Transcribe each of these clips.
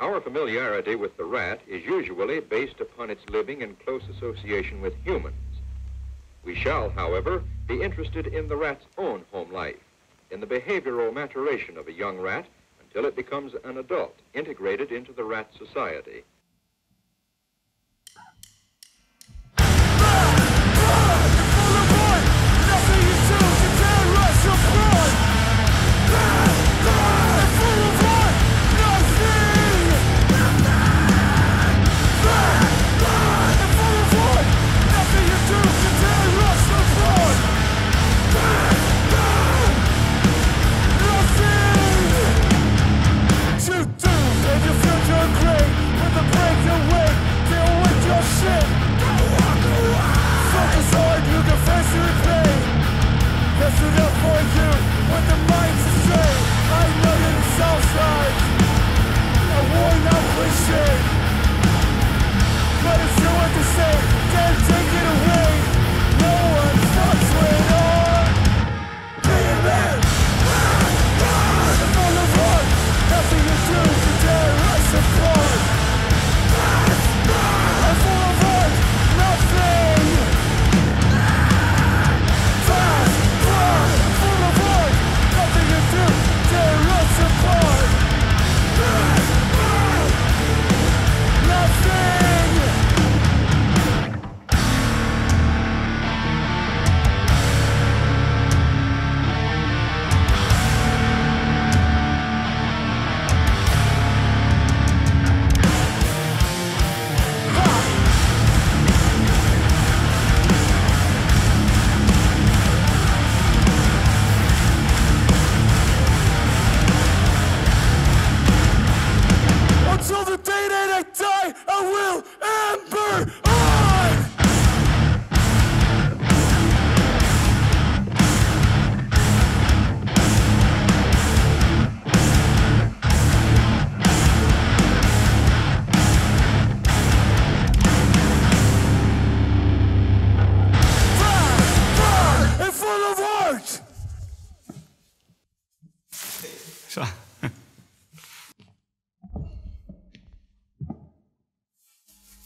Our familiarity with the rat is usually based upon its living in close association with humans. We shall, however, be interested in the rat's own home life, in the behavioral maturation of a young rat until it becomes an adult, integrated into the rat society.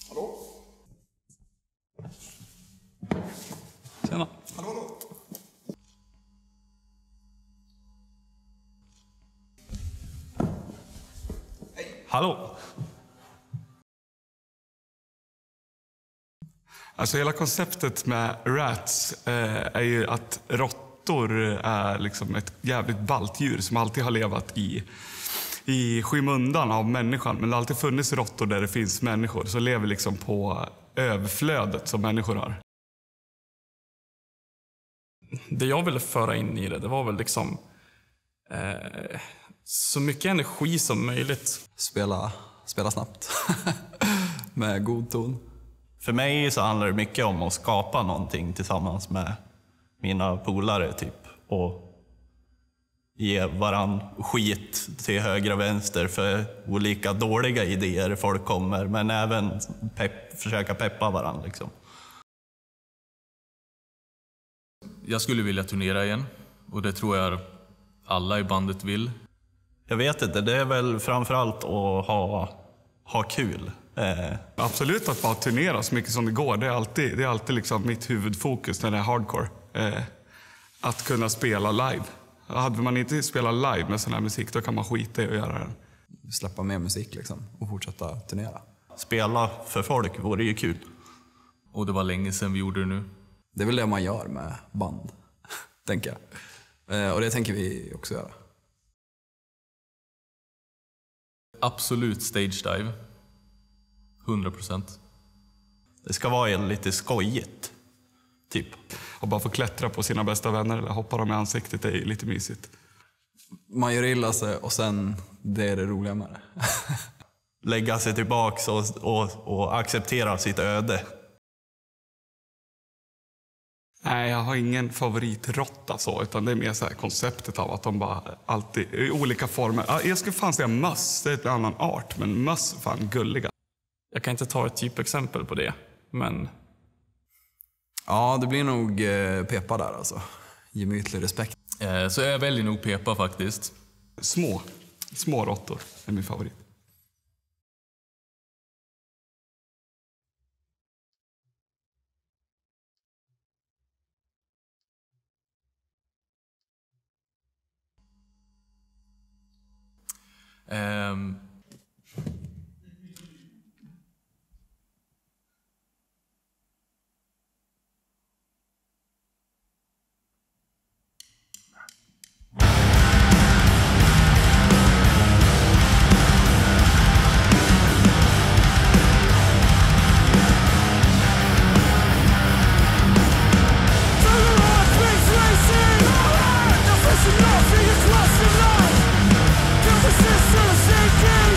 Hallå? hallå! Alltså hela konceptet med rats är ju att råttor är liksom ett jävligt ballt djur som alltid har levat i skymundan av människan. Men det har alltid funnits råttor där det finns människor, så lever liksom på överflödet som människor har. Det jag ville föra in i det var väl liksom så mycket energi som möjligt. Spela snabbt med god ton. För mig så handlar det mycket om att skapa någonting tillsammans med mina polare typ, och ge varann skit till höger och vänster för olika dåliga idéer folk kommer, men även försöka peppa varann liksom. Jag skulle vilja turnera igen, och det tror jag alla i bandet vill. Jag vet inte, det är väl framförallt att ha kul. Absolut, att bara turnera så mycket som det går. Det är alltid liksom mitt huvudfokus när det är hardcore. Att kunna spela live. Hade man inte spelat live med sån här musik, då kan man skita i att göra den. Släppa mer musik liksom, och fortsätta turnera. Spela för folk vore ju kul. Och det var länge sedan vi gjorde det nu. Det är väl det man gör med band, tänker jag. Och det tänker vi också göra. Absolut stage dive. 100%. Det ska vara lite skojigt, typ. Och bara få klättra på sina bästa vänner eller hoppa dem i ansiktet är lite mysigt. Man gör illa sig och sen, det är det roliga med det. Lägga sig tillbaka och acceptera sitt öde. Nej, jag har ingen favoritrotta så, utan det är mer så här konceptet av att de bara alltid i olika former. Jag skulle fan säga möss, det är en annan art, men möss är fan gulliga. Jag kan inte ta ett typexempel på det, men... Ja, det blir nog Pepa där alltså. Gemytlig respekt. Så jag väljer nog Pepa faktiskt. Små råttor är min favorit. This is suicide.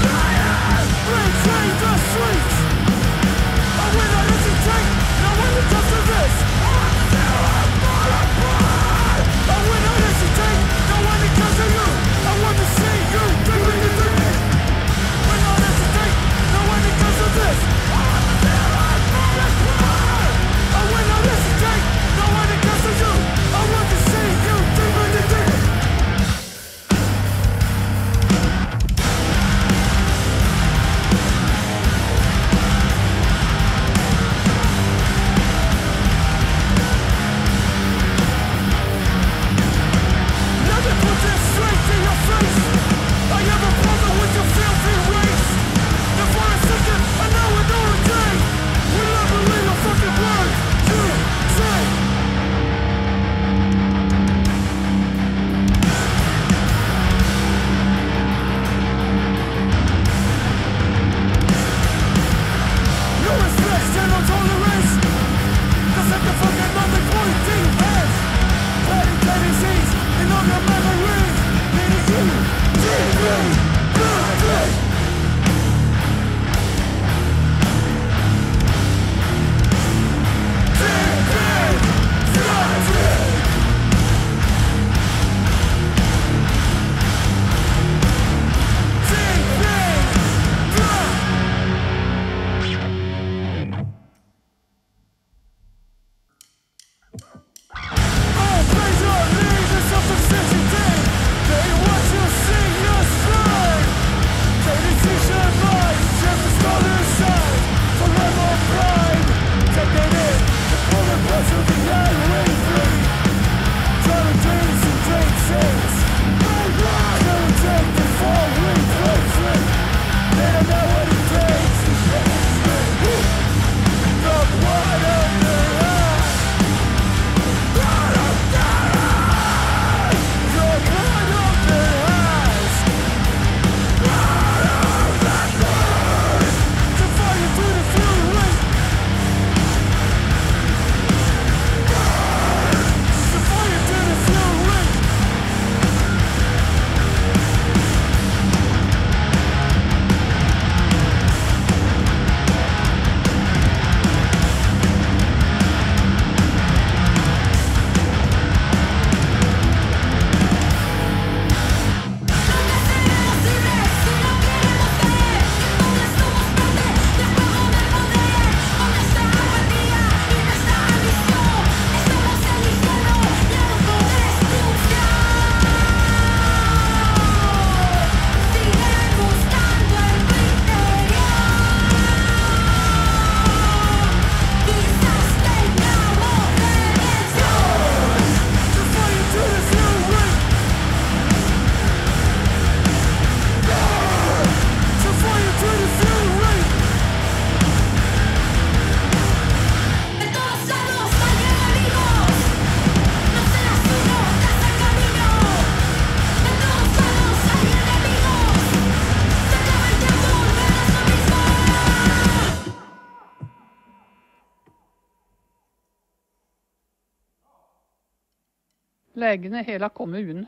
Lägger hela kommun.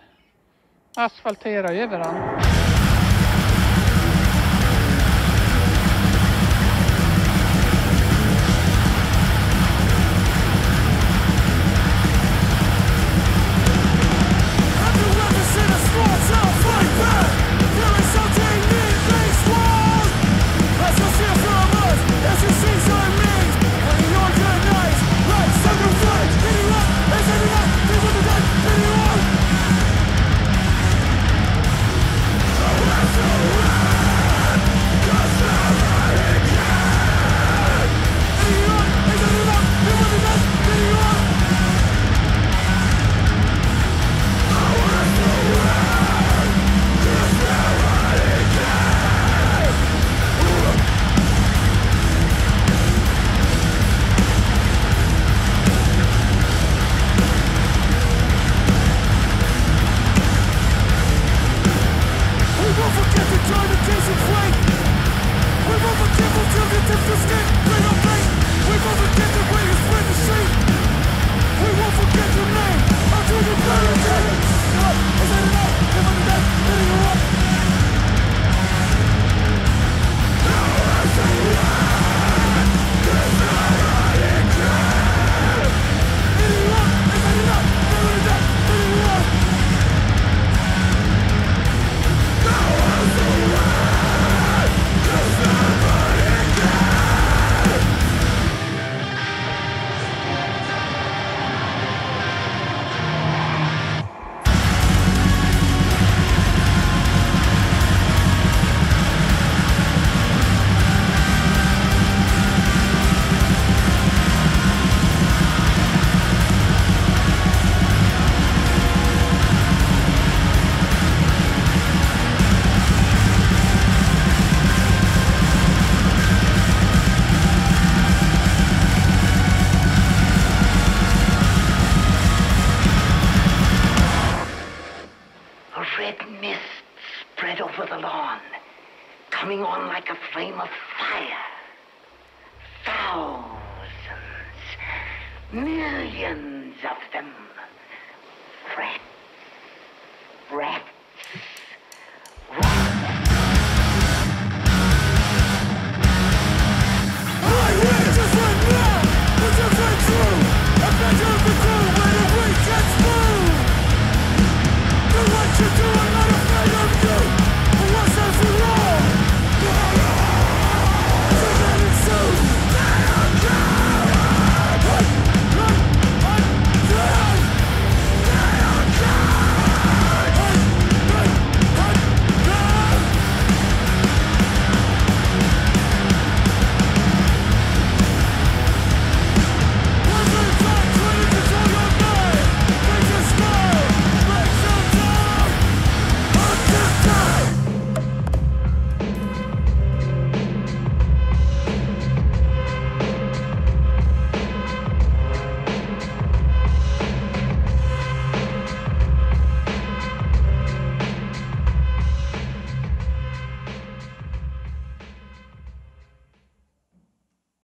Asfalterar överallt. Millions of them. Breath.